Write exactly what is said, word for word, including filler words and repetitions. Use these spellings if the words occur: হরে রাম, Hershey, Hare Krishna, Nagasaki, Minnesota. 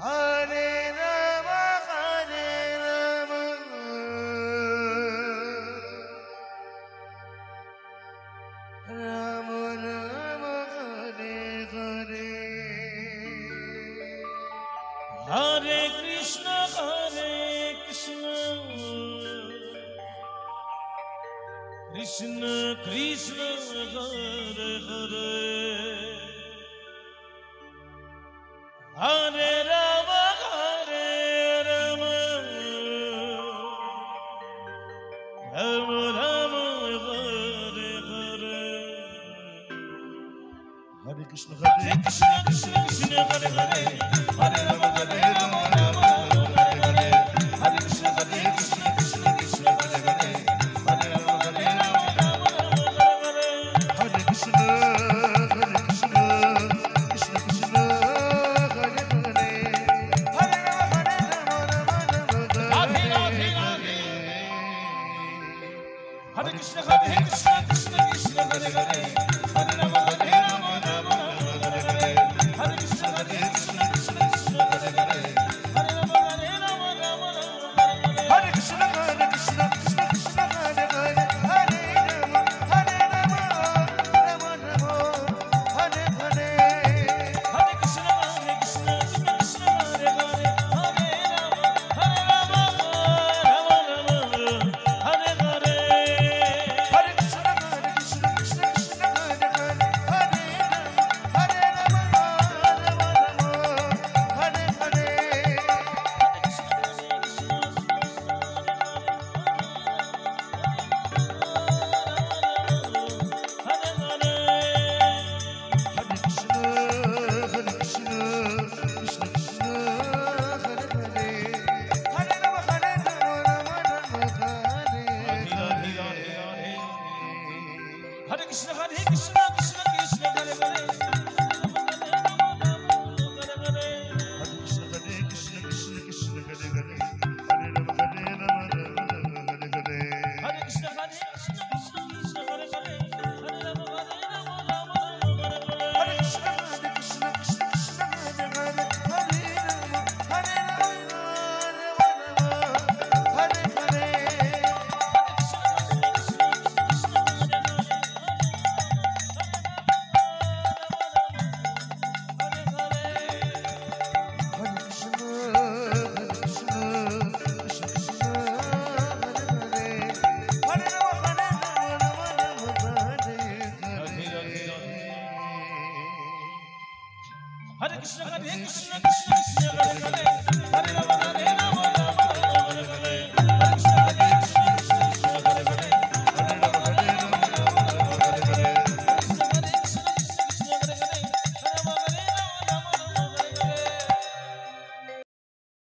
Hare Rama, Hare Rama, Rama Rama, Hare Hare. Hare Krishna, Hare Krishna, Krishna Krishna, Hare Hare, Hare Rama, Hare Rama, Rama Rama, Hare Hare. Hare Krishna, Hare Krishna, Krishna Krishna, Hare Hare, Hare Rama. Hare Krishna, Hare Krishna, Krishna Krishna, Hare Hare, Hare Rama, Hare Rama, Rama Rama, Hare Hare. Hare Krishna, Hare Krishna, Krishna Krishna, Hare Hare, Hare Rama, Hare Rama, Rama Rama, Hare Hare. Hare Krishna, Hare Krishna, Krishna Krishna, Hare Hare, Hare Rama, Hare Rama, Rama Rama, Hare Hare. Hare Krishna, Hare Krishna, Krishna Krishna, Hare Hare, Hare Rama, Hare Rama, Rama Rama, Hare Hare. Hare Krishna, Hare Krishna, Krishna Krishna, Hare Hare. Hare Krishna, Hare Krishna, Krishna Krishna, Hare Hare. Hare Rama, Hare Rama, Rama Rama, Hare Hare. Hare Krishna, Hare Krishna, Krishna Krishna, Hare Hare. Hare Rama, Hare Rama, Rama Rama, Hare Hare. Hare Krishna, Hare Krishna, Krishna Krishna, Hare Hare. Hare Rama, Hare Rama, Rama Rama, Hare Hare. Hare Krishna, Hare Krishna, Krishna Krishna.